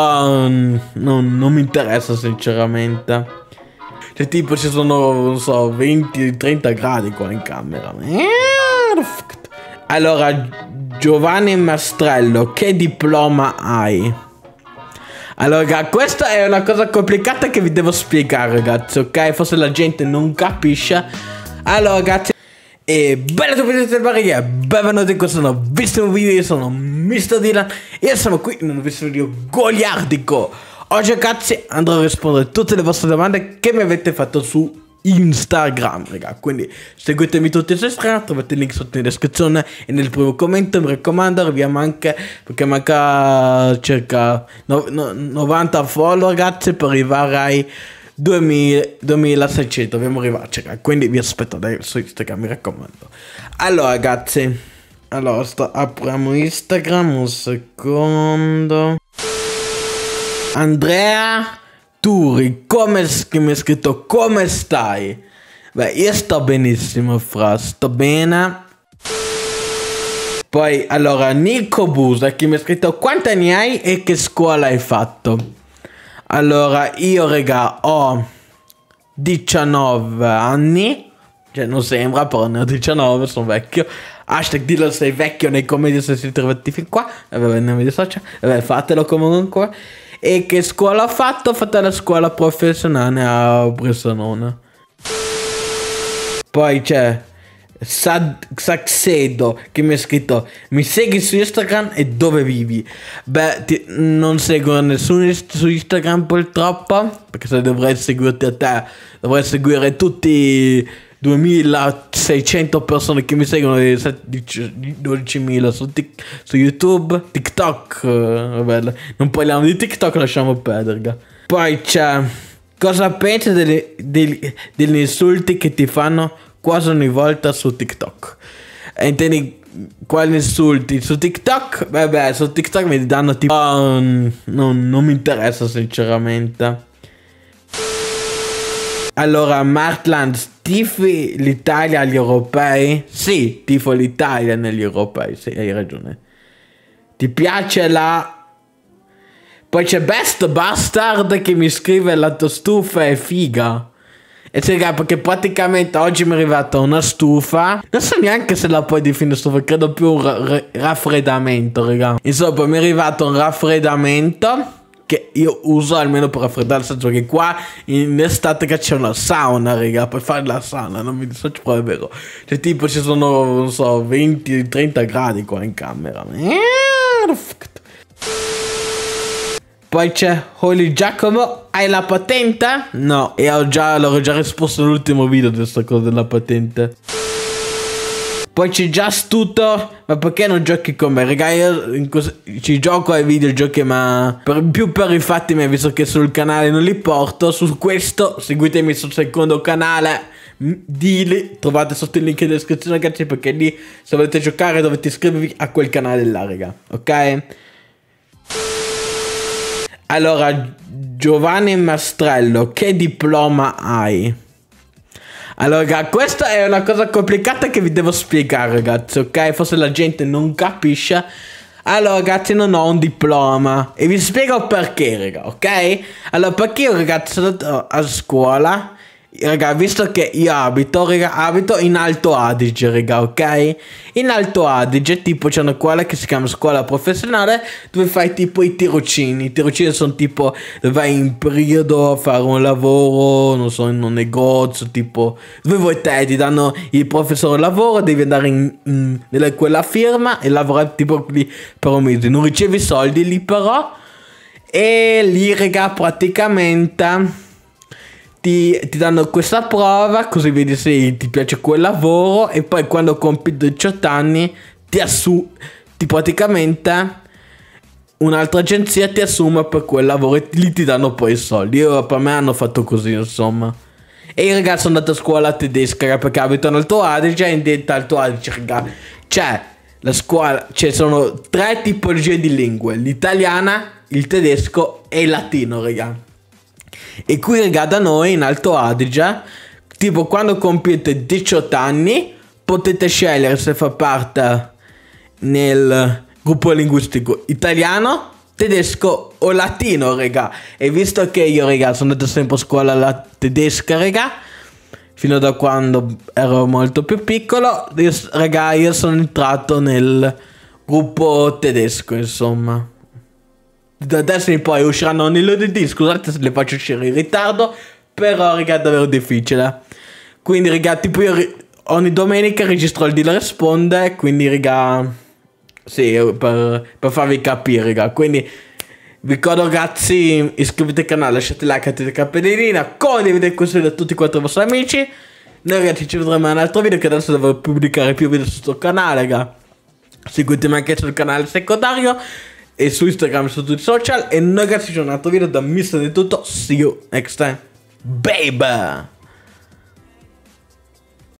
Non mi interessa sinceramente. Cioè tipo ci sono, non so, 20-30 gradi qua in camera. Allora, Giovanni Mastrello, che diploma hai? Allora, questa è una cosa complicata che vi devo spiegare, ragazzi, ok? Forse la gente non capisce. Allora, ragazzi, e bella tutti del barriere, benvenuti in questo nuovo video, io sono Mr. Dylan e sono qui in un nuovo video goliardico. Oggi, ragazzi, andrò a rispondere a tutte le vostre domande che mi avete fatto su Instagram, raga. Quindi seguitemi tutti su Instagram, trovate il link sotto in descrizione e nel primo commento. Mi raccomando, arriviamo anche, perché manca circa 90 follow, ragazzi, per arrivare ai 2600. Dobbiamo arrivarci, raga. Quindi vi aspetto su Instagram, mi raccomando. Allora, ragazzi, allora apriamo Instagram un secondo. Andrea Turi, come mi ha scritto, come stai? Beh, io sto benissimo, fra, sto bene. Poi, allora, Nico Busa, che mi ha scritto, quanti anni hai e che scuola hai fatto? Allora, io, raga, ho 19 anni. Cioè, non sembra, però ne ho 19, sono vecchio. Hashtag dillo sei vecchio nei commenti se siete trovati fin qua. Vabbè, non mi dissocia. Vabbè, fatelo comunque. E che scuola ho fatto? Ho fatto la scuola professionale a Bressanone. Poi c'è Saccedo che mi ha scritto, mi segui su Instagram e dove vivi? Beh, non seguo nessuno su Instagram purtroppo, perché se dovrei seguirti a te, dovrei seguire tutti 2600 persone che mi seguono, 12.000 su YouTube, TikTok, vabbè, non parliamo di TikTok, lasciamo perdere. Poi c'è, cosa pensi degli insulti che ti fanno quasi ogni volta su TikTok? Intendi quali insulti? Su TikTok? Vabbè, su TikTok mi danno tipo, non mi interessa sinceramente. Allora, Martland, tifi l'Italia agli europei? Sì, tifo l'Italia negli europei, sì, hai ragione. Ti piace la... Poi c'è Best Bastard che mi scrive la tua stufa è figa. E sì, raga, perché praticamente oggi mi è arrivata una stufa. Non so neanche se la puoi definire stufa, credo più un raffreddamento, raga. Insomma, mi è arrivato un raffreddamento che io uso almeno per raffreddare, nel senso che qua in estate c'è una sauna, raga, per fare la sauna, non mi dissocio, però è vero. Cioè tipo ci sono, non so, 20-30 gradi qua in camera. Poi c'è Holy Giacomo, hai la patente? No, e l'ho già risposto nell'ultimo video di questa cosa della patente. Poi c'è già tutto, ma perché non giochi con me? Raga, io ci gioco ai videogiochi, ma più per i fatti miei, visto che sul canale non li porto. Su questo seguitemi sul secondo canale Dili, trovate sotto il link in descrizione, ragazzi, perché lì se volete giocare dovete iscrivervi a quel canale là, raga, ok? Allora, Giovanni Mastrello, che diploma hai? Allora, questa è una cosa complicata che vi devo spiegare, ragazzi, ok? Forse la gente non capisce. Allora, ragazzi, non ho un diploma e vi spiego perché, raga, ok? Allora, perché io, ragazzi, sono andato a scuola. Raga, visto che io abito, raga, abito in Alto Adige, raga, ok? In Alto Adige, tipo, c'è una scuola che si chiama scuola professionale, dove fai tipo i tirocini. I tirocini sono tipo, vai in periodo a fare un lavoro, non so, in un negozio, tipo, dove vuoi te, ti danno il professore lavoro, devi andare in quella firma e lavorare tipo lì per un mese. Non ricevi soldi lì però, e lì, raga, praticamente ti danno questa prova, così vedi se ti piace quel lavoro, e poi quando compi 18 anni ti praticamente un'altra agenzia ti assume per quel lavoro e lì ti danno poi i soldi. Io, per me hanno fatto così, insomma. E io, ragazzi, sono andato a scuola tedesca, raga, perché abito in Alto Adige, e in Alto Adige, raga, c'è la scuola, ci sono tre tipologie di lingue, l'italiana, il tedesco e il latino, raga. E qui, raga, da noi in Alto Adige, tipo quando compiete 18 anni potete scegliere se fa parte nel gruppo linguistico italiano, tedesco o latino, raga. E visto che io, raga, sono andato sempre a scuola alla tedesca, raga, fino da quando ero molto più piccolo, raga, io sono entrato nel gruppo tedesco, insomma. Da adesso in poi usciranno ogni lunedì, scusate se le faccio uscire in ritardo, però, raga, è davvero difficile. Quindi, raga, tipo io ogni domenica registro il Dylan Risponde, quindi, raga, sì, per farvi capire, raga. Quindi vi ricordo, ragazzi, iscrivetevi al canale, lasciate like, attivate la campanellina, condividete questo video a tutti quanti i vostri amici. Noi, ragazzi, ci vedremo in un altro video, che adesso devo pubblicare più video su questo canale, raga. Seguitemi anche sul canale secondario e su Instagram, su tutti i social. E noi, ragazzi, c'è un altro video da Mr. Dylan. See you next time, baby.